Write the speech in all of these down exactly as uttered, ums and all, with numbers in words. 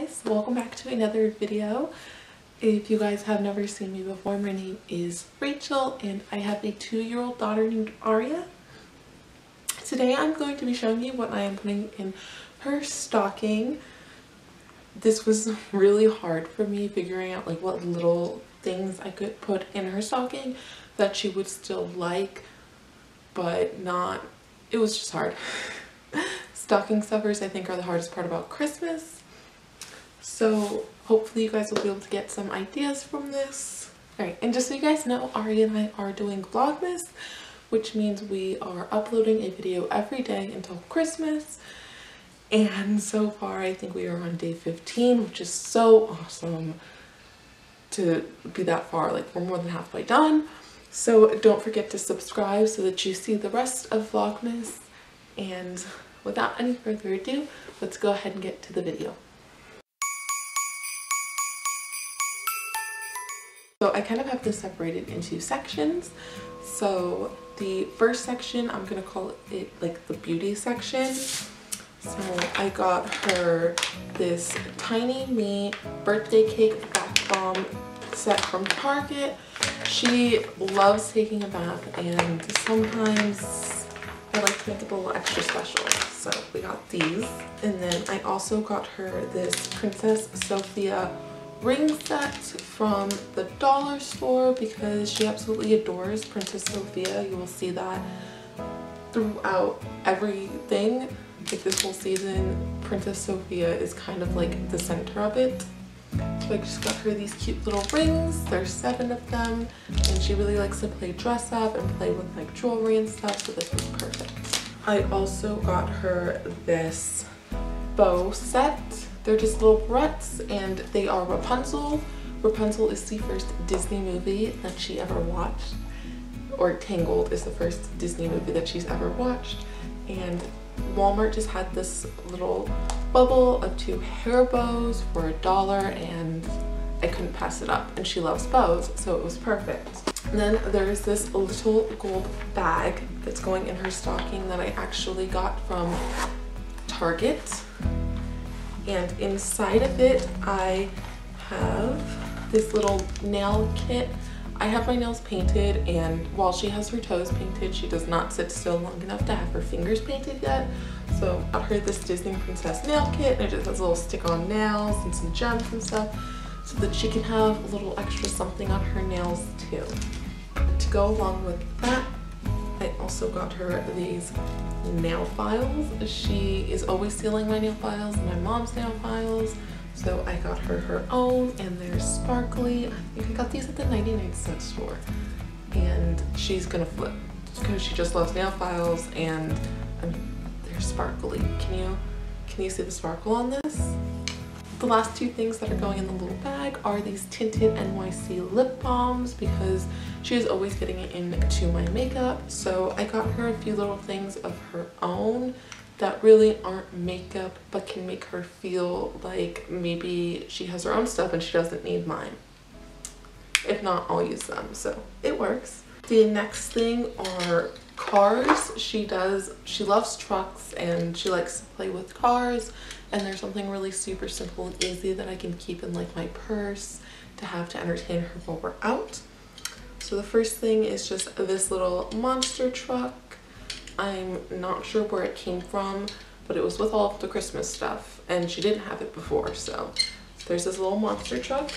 guys, welcome back to another video. If you guys have never seen me before, my name is Rachel and I have a two-year-old daughter named Aria. Today I'm going to be showing you what I am putting in her stocking. This was really hard for me, figuring out like what little things I could put in her stocking that she would still like, but not, it was just hard. Stocking stuffers, I think, are the hardest part about Christmas. So hopefully you guys will be able to get some ideas from this. Alright, and just so you guys know, Ari and I are doing Vlogmas, which means we are uploading a video every day until Christmas. And so far, I think we are on day fifteen, which is so awesome to be that far. Like, we're more than halfway done. So don't forget to subscribe so that you see the rest of Vlogmas. And without any further ado, let's go ahead and get to the video. So I kind of have this separated into sections. So the first section, I'm going to call it like the beauty section. So I got her this Tiny Me birthday cake bath bomb set from Target. She loves taking a bath and sometimes I like to make it a little extra special, so we got these. And then I also got her this Princess Sofia ring set from the dollar store because she absolutely adores Princess Sofia. You will see that throughout everything. Like this whole season, Princess Sofia is kind of like the center of it. So I just got her these cute little rings. There's seven of them, and she really likes to play dress up and play with like jewelry and stuff, so this was perfect. I also got her this bow set. They're just little barrettes, and they are Rapunzel. Rapunzel is the first Disney movie that she ever watched, or Tangled is the first Disney movie that she's ever watched, and Walmart just had this little bubble of two hair bows for a dollar and I couldn't pass it up, and she loves bows, so it was perfect. And then there's this little gold bag that's going in her stocking that I actually got from Target, and inside of it I have this little nail kit. I have my nails painted, and while she has her toes painted, she does not sit still long enough to have her fingers painted yet. So I got her this Disney Princess nail kit, and it just has little stick-on nails and some gems and stuff so that she can have a little extra something on her nails too. To go along with that, I also got her these nail files. She is always stealing my nail files and my mom's nail files. So I got her her own, and they're sparkly. I think I got these at the ninety-nine cent store, and she's gonna flip because she just loves nail files, and I mean, they're sparkly. Can you, can you see the sparkle on this? The last two things that are going in the little bag are these tinted N Y C lip balms because she is always getting it into my makeup. So I got her a few little things of her own that really aren't makeup but can make her feel like maybe she has her own stuff and she doesn't need mine. If not, I'll use them, so it works. The next thing are cars. She does, she loves trucks and she likes to play with cars, and there's something really super simple and easy that I can keep in like my purse to have to entertain her while we're out. So the first thing is just this little monster truck. I'm not sure where it came from, but it was with all of the Christmas stuff, and she didn't have it before, so there's this little monster truck.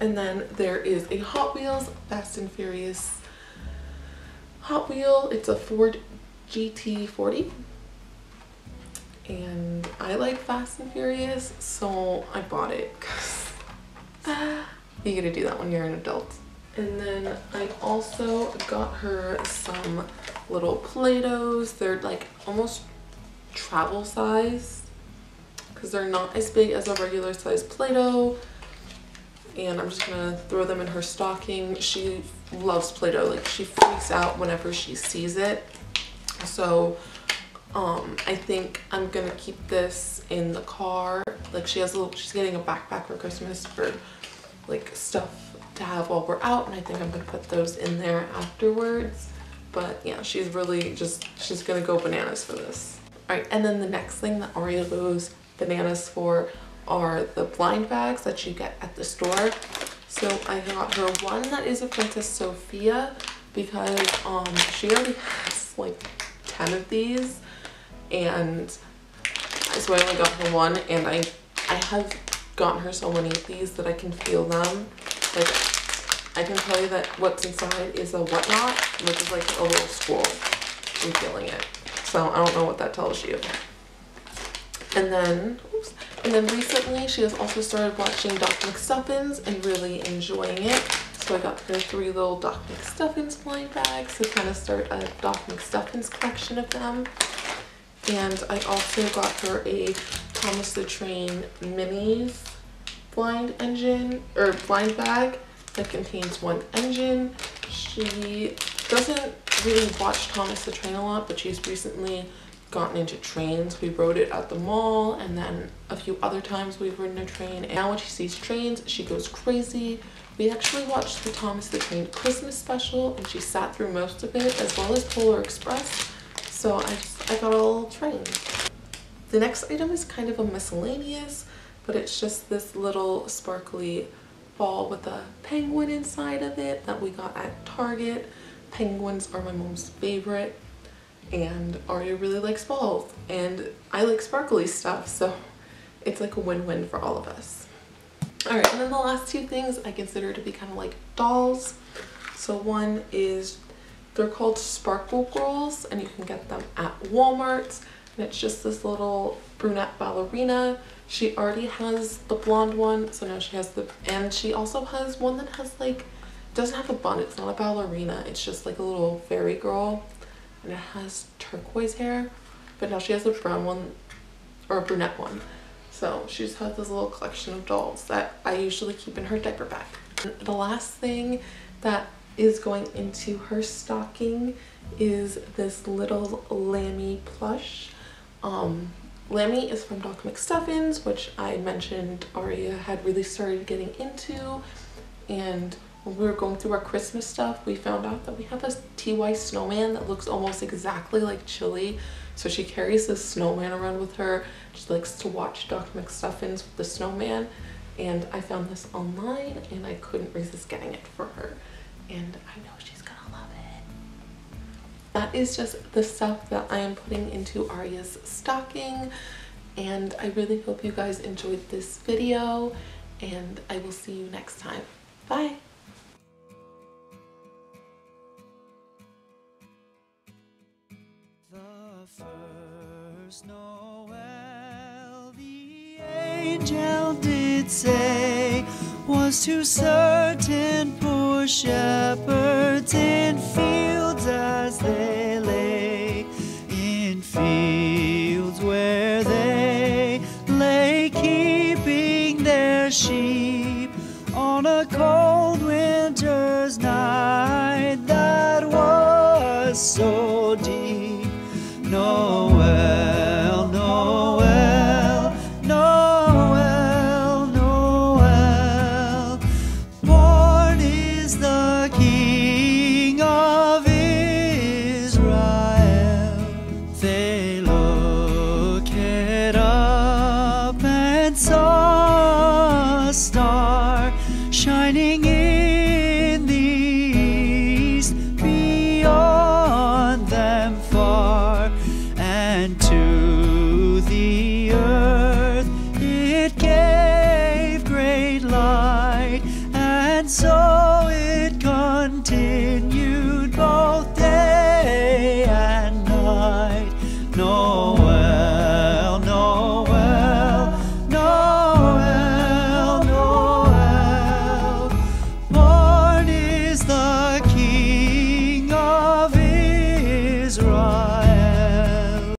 And then there is a Hot Wheels Fast and Furious Hot Wheel. It's a Ford G T forty, and I like Fast and Furious, so I bought it because you get to do that when you're an adult. And then I also got her some little Play-Dohs. They're like almost travel size because they're not as big as a regular size Play-Doh, and I'm just gonna throw them in her stocking. She loves Play-Doh, like she freaks out whenever she sees it. So um I think I'm gonna keep this in the car. Like she has a little, she's getting a backpack for Christmas for like stuff to have while we're out, and I think I'm gonna put those in there afterwards. But yeah, she's really just, she's gonna go bananas for this. All right, and then the next thing that Aria goes bananas for are the blind bags that you get at the store. So I got her one that is a Princess Sofia because um she already has like ten of these, and so I only got her one, and I I have gotten her so many of these that I can feel them. Like I can tell you that what's inside is a whatnot, which is like a little squirrel. I'm feeling it. So I don't know what that tells you. And then oops, and then recently she has also started watching Doc McStuffins and really enjoying it. So I got her three little Doc McStuffins blind bags to kind of start a Doc McStuffins collection of them. And I also got her a Thomas the Train minis blind engine or blind bag that contains one engine. She doesn't really watch Thomas the Train a lot, but she's recently gotten into trains. We rode it at the mall, and then a few other times we've ridden a train, and now when she sees trains she goes crazy. We actually watched the Thomas the Train Christmas special and she sat through most of it, as well as Polar Express. So I just I got a little train. The next item is kind of a miscellaneous, but it's just this little sparkly ball with a penguin inside of it that we got at Target. Penguins are my mom's favorite, and Aria really likes balls, and I like sparkly stuff, so it's like a win-win for all of us. Alright, and then the last two things I consider to be kind of like dolls. So one is, they're called Sparkle Girls, and you can get them at Walmart, and it's just this little brunette ballerina. She already has the blonde one, so now she has the, and she also has one that has like, doesn't have a bun, it's not a ballerina, it's just like a little fairy girl. And it has turquoise hair, but now she has a brown one or a brunette one. So she just has this little collection of dolls that I usually keep in her diaper bag. And the last thing that is going into her stocking is this little Lammy plush. Um, Lammy is from Doc McStuffins, which I mentioned Aria had really started getting into, and when we were going through our Christmas stuff, we found out that we have a T Y snowman that looks almost exactly like Chili. So she carries this snowman around with her. She likes to watch Doc McStuffins with the snowman. And I found this online and I couldn't resist getting it for her. And I know she's gonna love it. That is just the stuff that I am putting into Aria's stocking. And I really hope you guys enjoyed this video. And I will see you next time. Bye. First Noel, the angel did say, was to certain poor shepherds in fields as they lay, in fields where they lay keeping their sheep on a cold winter's night that was so deep. Noel, Noel, Noel, Noel, born is the King of Israel. They looked it up and saw a star shining in the east beyond them far. And to the earth it gave great light, and so